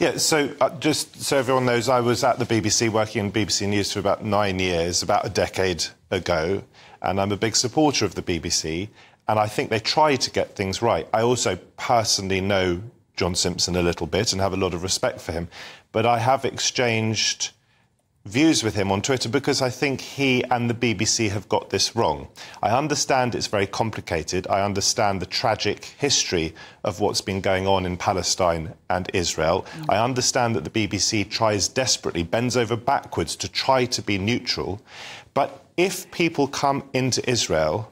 Yeah, so just so everyone knows, I was at the BBC, working in BBC News for about 9 years, about a decade ago, and I'm a big supporter of the BBC, and I think they try to get things right. I also personally know John Simpson a little bit and have a lot of respect for him, but I have exchanged views with him on Twitter because I think he and the BBC have got this wrong. I understand it's very complicated. I understand the tragic history of what's been going on in Palestine and Israel. I understand that the BBC tries desperately, bends over backwards to try to be neutral. But if people come into Israel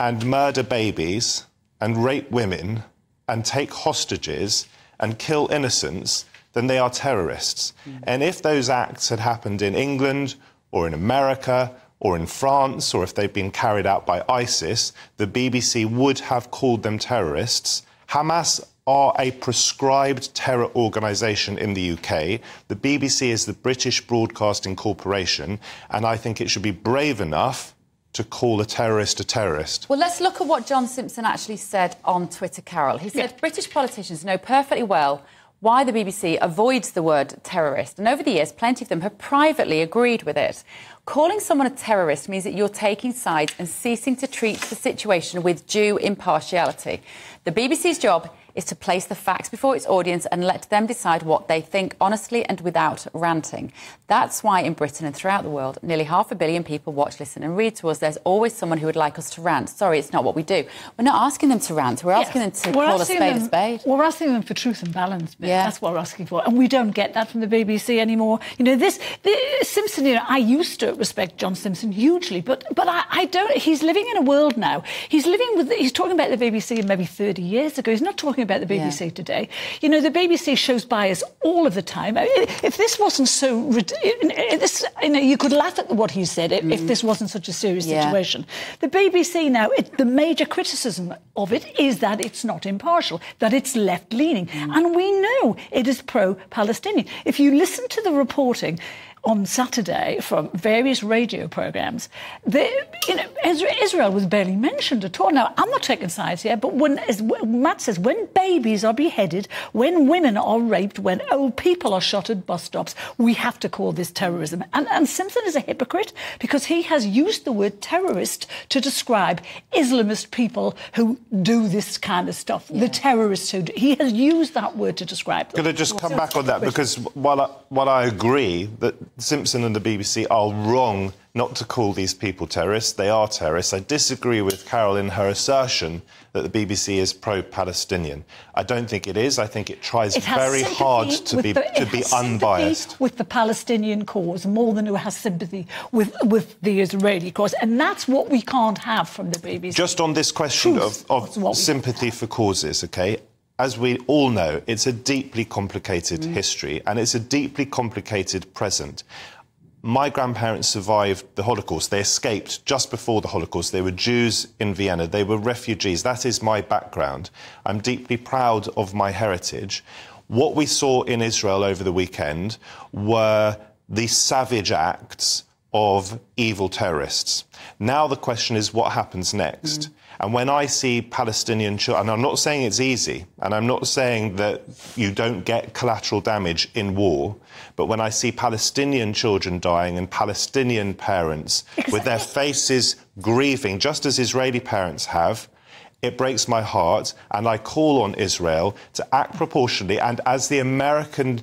and murder babies and rape women and take hostages and kill innocents, then they are terrorists. And if those acts had happened in England or in America or in France, or if they'd been carried out by ISIS, the BBC would have called them terrorists. Hamas are a proscribed terror organisation in the UK. The BBC is the British Broadcasting Corporation, and I think it should be brave enough to call a terrorist a terrorist. Well, let's look at what John Simpson actually said on Twitter, Carol. He said, British politicians know perfectly well why the BBC avoids the word terrorist, and over the years, plenty of them have privately agreed with it. Calling someone a terrorist means that you're taking sides and ceasing to treat the situation with due impartiality. The BBC's job is to place the facts before its audience and let them decide what they think honestly and without ranting. That's why in Britain and throughout the world, nearly 500 million people watch, listen and read to us. There's always someone who would like us to rant. Sorry, it's not what we do. We're not asking them to rant. We're asking them to call a spade a spade. We're asking them for truth and balance. That's what we're asking for. And we don't get that from the BBC anymore. You know, this Simpson, you know, I used to respect John Simpson hugely, but I don't. He's living in a world now. He's living with... He's talking about the BBC maybe 30 years ago. He's not talking about the BBC today. You know, the BBC shows bias all of the time. I mean, if this wasn't so... you know, you could laugh at what he said if this wasn't such a serious situation. The BBC now, the major criticism of it is that it's not impartial, that it's left-leaning. And we know it is pro-Palestinian. If you listen to the reporting on Saturday from various radio programmes, you know, Israel was barely mentioned at all. Now, I'm not taking sides here, but when, as Matt says, when babies are beheaded, when women are raped, when old people are shot at bus stops, we have to call this terrorism. And Simpson is a hypocrite because he has used the word terrorist to describe Islamist people who do this kind of stuff, the terrorists who do. He has used that word to describe them. Could I just come back on that? Because while I agree that Simpson and the BBC are wrong not to call these people terrorists. They are terrorists. I disagree with Carol in her assertion that the BBC is pro-Palestinian. I don't think it is. I think it tries very hard to be unbiased. With the Palestinian cause, more than it has sympathy with the Israeli cause. And that's what we can't have from the BBC. Just on this question of sympathy for causes, OK? As we all know, it's a deeply complicated history, and it's a deeply complicated present. My grandparents survived the Holocaust. They escaped just before the Holocaust. They were Jews in Vienna. They were refugees. That is my background. I'm deeply proud of my heritage. What we saw in Israel over the weekend were the savage acts of evil terrorists. Now the question is, what happens next? And when I see Palestinian children, and I'm not saying it's easy, and I'm not saying that you don't get collateral damage in war, but when I see Palestinian children dying and Palestinian parents with their faces grieving, just as Israeli parents have, it breaks my heart, and I call on Israel to act proportionally, and as the American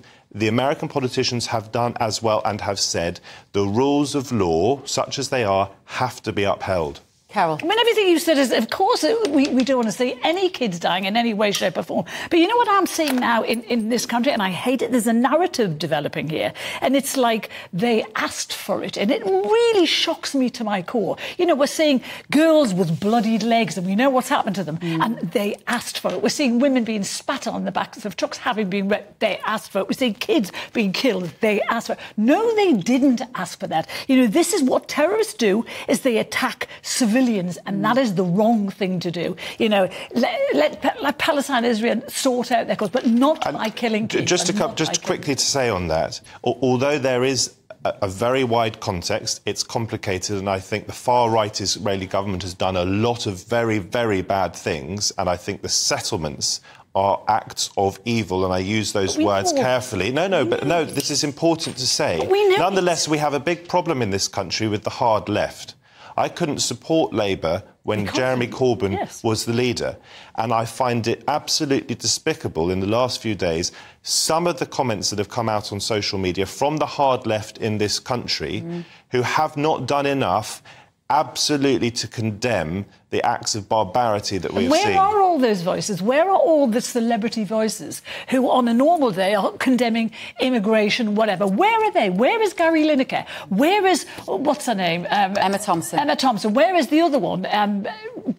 politicians have done as well and have said, the rules of law, such as they are, have to be upheld. Carol. I mean, everything you said is, of course, we don't want to see any kids dying in any way, shape or form. But you know what I'm seeing now in this country, and I hate it, there's a narrative developing here. And it's like they asked for it. And it really shocks me to my core. You know, we're seeing girls with bloodied legs, and we know what's happened to them. And they asked for it. We're seeing women being spat on the backs of trucks, having been wrecked. They asked for it. We're seeing kids being killed. They asked for it. No, they didn't ask for that. You know, this is what terrorists do, is they attack civilians. And that is the wrong thing to do. You know, let Palestine and Israel sort out their cause, but not by killing people. Just quickly to say on that, although there is a very wide context, it's complicated, and I think the far-right Israeli government has done a lot of very, very bad things, and I think the settlements are acts of evil, and I use those words carefully. No, this is important to say. Nonetheless, we have a big problem in this country with the hard left. I couldn't support Labour when Jeremy Corbyn was the leader, and I find it absolutely despicable in the last few days, some of the comments that have come out on social media from the hard left in this country who have not done enough absolutely to condemn the acts of barbarity that we've seen. Where are all those voices? Where are all the celebrity voices who, on a normal day, are condemning immigration, whatever? Where are they? Where is Gary Lineker? Where is, what's her name? Emma Thompson. Emma Thompson. Where is the other one?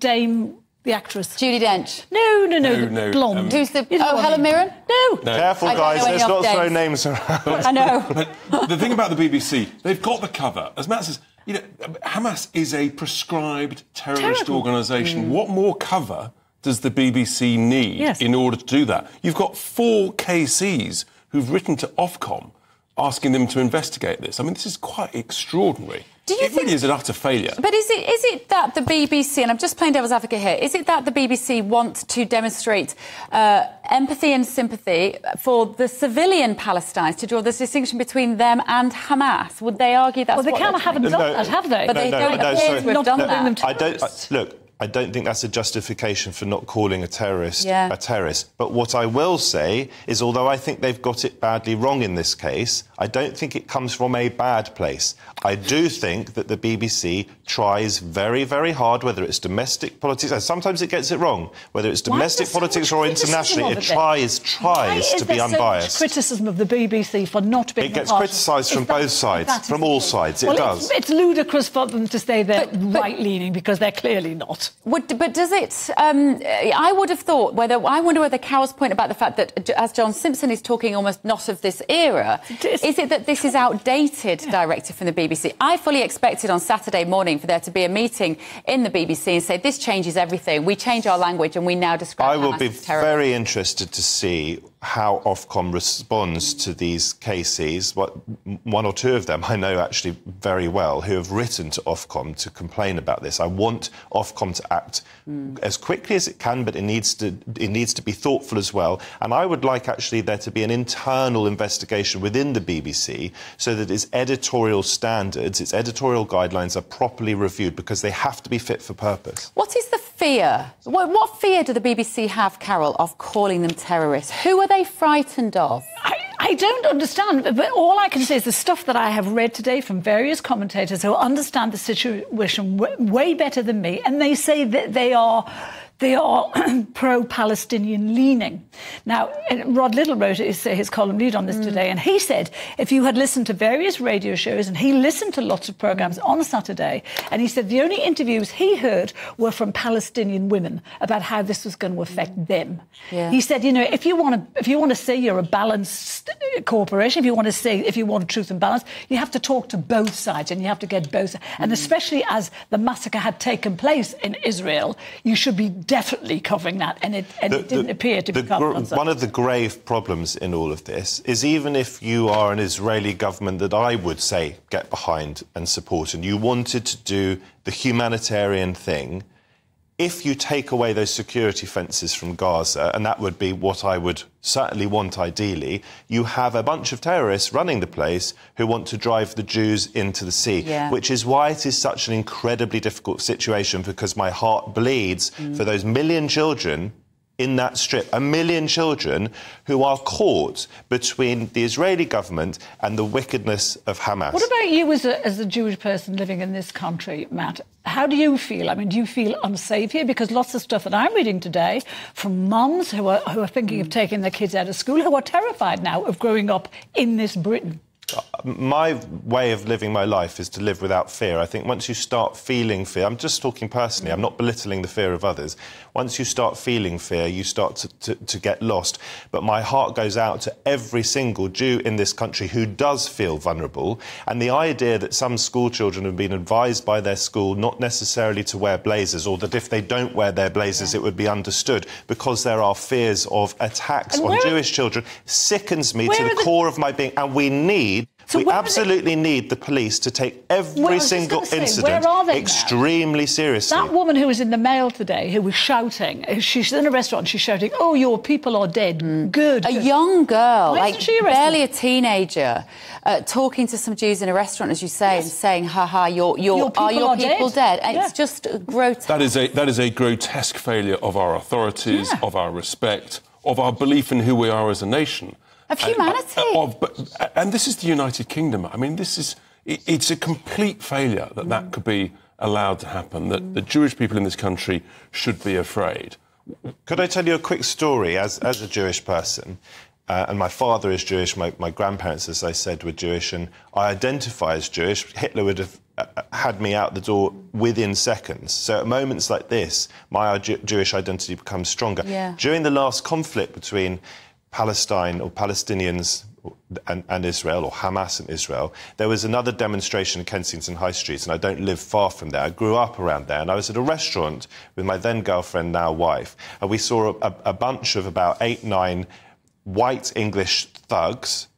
Dame... the actress. Judy Dench. No, the blonde. Who's the... Oh, Helen Mirren? No. Careful, guys, let's not throw names around. I know. But the thing about the BBC, they've got the cover. As Matt says, you know, Hamas is a prescribed terrorist organisation. What more cover does the BBC need in order to do that? You've got 4 KCs who've written to Ofcom asking them to investigate this. I mean, this is quite extraordinary. It really is an utter failure. But is it that the BBC, and I'm just playing devil's advocate here, is it that the BBC wants to demonstrate empathy and sympathy for the civilian Palestinians, to draw this distinction between them and Hamas? Would they argue that's what... Well, they haven't done that, have they? But they don't appear to have done that. I don't think that's a justification for not calling a terrorist a terrorist. But what I will say is, although I think they've got it badly wrong in this case, I don't think it comes from a bad place. I do think that the BBC tries very, very hard, whether it's domestic politics, and sometimes it gets it wrong, whether it's domestic politics or internationally, it tries to be unbiased. Why is there so much criticism of the BBC for not being... It gets criticised from both sides, from all sides, it does. It's ludicrous for them to say they're right-leaning, because they're clearly not. But does it... I would have thought whether... I wonder whether Carol's point about the fact that, as John Simpson is talking, almost not of this era, is it that this is outdated directive from the BBC? I fully expected on Saturday morning for there to be a meeting in the BBC and say, this changes everything, we change our language and we now describe Hamas as terrorists. I will be very interested to see how Ofcom responds to these KCs. One or two of them I know actually very well, who have written to Ofcom to complain about this. I want Ofcom to act as quickly as it can, but it needs to be thoughtful as well. And I would like actually there to be an internal investigation within the BBC so that its editorial standards, its editorial guidelines are properly reviewed, because they have to be fit for purpose. What is the fear? What fear do the BBC have, Carol, of calling them terrorists? Who are they frightened of? I don't understand, but all I can say is the stuff that I have read today from various commentators who understand the situation way better than me, and they say that they are pro-Palestinian leaning. Now, Rod Little wrote his column lead on this today, and he said if you had listened to various radio shows, and he listened to lots of programmes on Saturday, and he said the only interviews he heard were from Palestinian women about how this was going to affect them. Yeah. He said, you know, if you want to say you're a balanced corporation, if you want truth and balance, you have to talk to both sides, and you have to get both. And especially as the massacre had taken place in Israel, you should be definitely covering that, and it didn't appear to be covered. One of the grave problems in all of this is, even if you are an Israeli government that I would say get behind and support, and you wanted to do the humanitarian thing, if you take away those security fences from Gaza, and that would be what I would certainly want ideally, you have a bunch of terrorists running the place who want to drive the Jews into the sea, which is why it is such an incredibly difficult situation, because my heart bleeds for those million children in that strip, a million children who are caught between the Israeli government and the wickedness of Hamas. What about you as a Jewish person living in this country, Matt? How do you feel? I mean, do you feel unsafe here? Because lots of stuff that I'm reading today from mums who are thinking of taking their kids out of school, who are terrified now of growing up in this Britain. My way of living my life is to live without fear. I think once you start feeling fear... I'm just talking personally, I'm not belittling the fear of others. Once you start feeling fear, you start to get lost. But my heart goes out to every single Jew in this country who does feel vulnerable. And the idea that some school children have been advised by their school not necessarily to wear blazers, or that if they don't wear their blazers it would be understood, because there are fears of attacks on Jewish children, sickens me to the core of my being. And we need... So So we absolutely need the police to take every single incident extremely seriously. That woman who was in the Mail today, who was shouting, she's in a restaurant, she's shouting, "Oh, your people are dead." Good. A young girl, like barely a teenager, talking to some Jews in a restaurant, as you say, and saying, "Ha ha, your people are dead?" And it's just grotesque. That is a grotesque failure of our authorities, of our respect, of our belief in who we are as a nation. Of humanity. And this is the United Kingdom. I mean, this is... It's a complete failure that that could be allowed to happen, that the Jewish people in this country should be afraid. Could I tell you a quick story as a Jewish person? And my father is Jewish, my grandparents, as I said, were Jewish, and I identify as Jewish. Hitler would have had me out the door within seconds. So at moments like this, my Jewish identity becomes stronger. Yeah. During the last conflict between Palestine or Palestinians and Israel, or Hamas and Israel, there was another demonstration in Kensington High Street, and I don't live far from there. I grew up around there, and I was at a restaurant with my then-girlfriend, now wife, and we saw a bunch of about 8, 9 white English thugs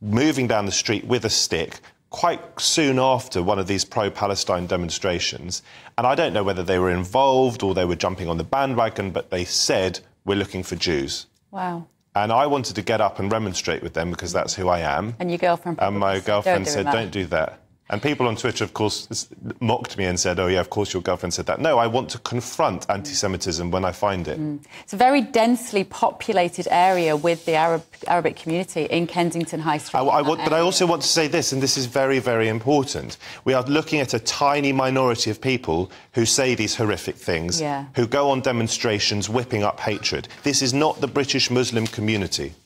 moving down the street with a stick quite soon after one of these pro-Palestine demonstrations. And I don't know whether they were involved or they were jumping on the bandwagon, but they said, "We're looking for Jews." Wow. And I wanted to get up and remonstrate with them because that's who I am. And your girlfriend? And my girlfriend said, "Don't do that." And people on Twitter, of course, mocked me and said, "Oh, yeah, of course your girlfriend said that." No, I want to confront anti-Semitism when I find it. It's a very densely populated area with the Arabic community in Kensington High Street. But I also want to say this, and this is very, very important. We are looking at a tiny minority of people who say these horrific things, who go on demonstrations whipping up hatred. This is not the British Muslim community.